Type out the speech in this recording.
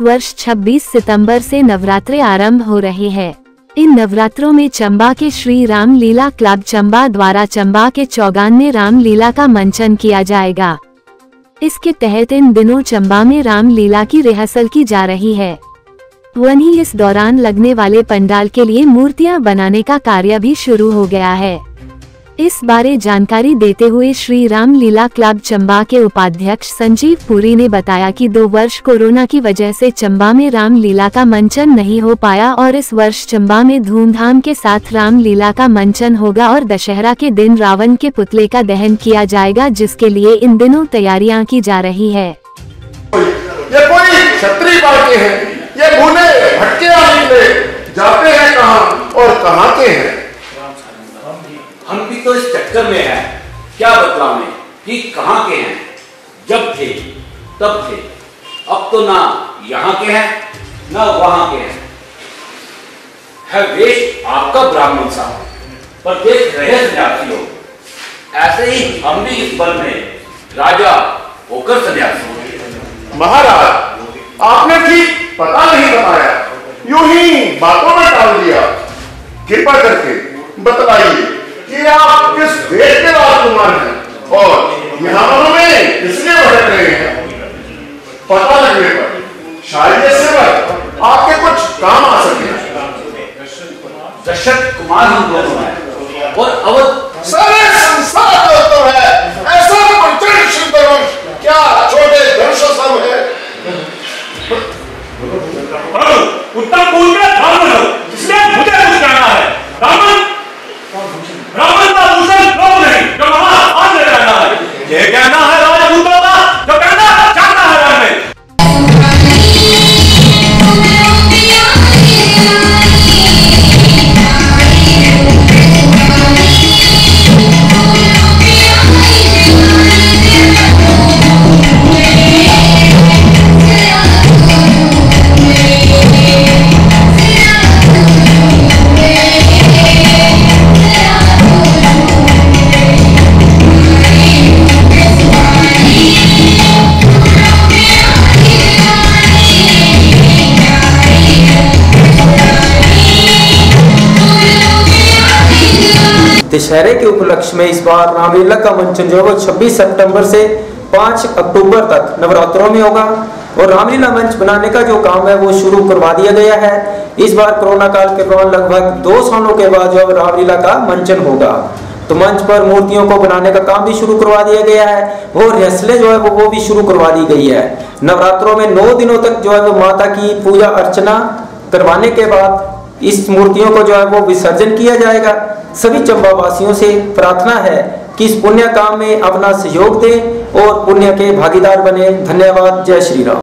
इस वर्ष 26 सितंबर से नवरात्रे आरंभ हो रहे हैं। इन नवरात्रों में चंबा के श्री रामलीला क्लब चंबा द्वारा चंबा के चौगान में रामलीला का मंचन किया जाएगा। इसके तहत इन दिनों चंबा में रामलीला की रिहर्सल की जा रही है। वहीं इस दौरान लगने वाले पंडाल के लिए मूर्तियां बनाने का कार्य भी शुरू हो गया है। इस बारे जानकारी देते हुए श्री रामलीला क्लब चंबा के उपाध्यक्ष संजीव पुरी ने बताया कि 2 वर्ष कोरोना की वजह से चंबा में रामलीला का मंचन नहीं हो पाया और इस वर्ष चंबा में धूमधाम के साथ रामलीला का मंचन होगा और दशहरा के दिन रावण के पुतले का दहन किया जाएगा, जिसके लिए इन दिनों तैयारियां की जा रही है। ये कोई छतरी बातें हैं, ये भूले भटके आएंगे, जाते हैं कहां और कहां के हैं। हम भी तो इस चक्कर में है, क्या बतलाने कि कहाँ के हैं। जब थे तब थे, अब तो ना यहाँ के हैं ना वहाँ के हैं। है वेश आपका ब्राह्मण सा, पर देख रहे सन्यासी हो। ऐसे ही हम भी इस बल में राजा होकर सन्यासी हो। महाराज, आपने ठीक पता नहीं बताया, यूं ही बातों में डाल दिया। कृपा करके बतलाइए कि आप किस देश के राजकुमार हैं और यहाँ में किसने भटक रहे हैं। पता लगने पर शायद इससे पर आपके कुछ काम आ सके। दशरथ कुमार हम दोनों हैं और अवध सारे संसार दोस्तों है। ऐसा मंत्रिशिष्ट वंश क्या छोटे दर्शन सब है। उत्तर पूर्व में धाम है, जिसने मुझे कुछ कहना है। धाम दशहरे के उपलक्ष्य में इस बार रामलीला का मंचन जो है वो 26 सितंबर से 5 अक्टूबर तक नवरात्रों में होगा और रामलीला मंच बनाने का जो काम है वो शुरू करवा दिया गया है। इस बार कोरोना काल के दौरान लगभग 2 सालों के बाद जो रामलीला का मंचन होगा, तो मंच पर मूर्तियों को बनाने का काम भी शुरू करवा दिया गया है। वो रिहर्सलें जो है वो भी शुरू करवा दी गई है। नवरात्रों में 9 दिनों तक जो है वो माता की पूजा अर्चना करवाने के बाद इस मूर्तियों को जो है वो विसर्जन किया जाएगा। सभी चंबा वासियों से प्रार्थना है कि इस पुण्य काम में अपना सहयोग दें और पुण्य के भागीदार बने। धन्यवाद। जय श्री राम।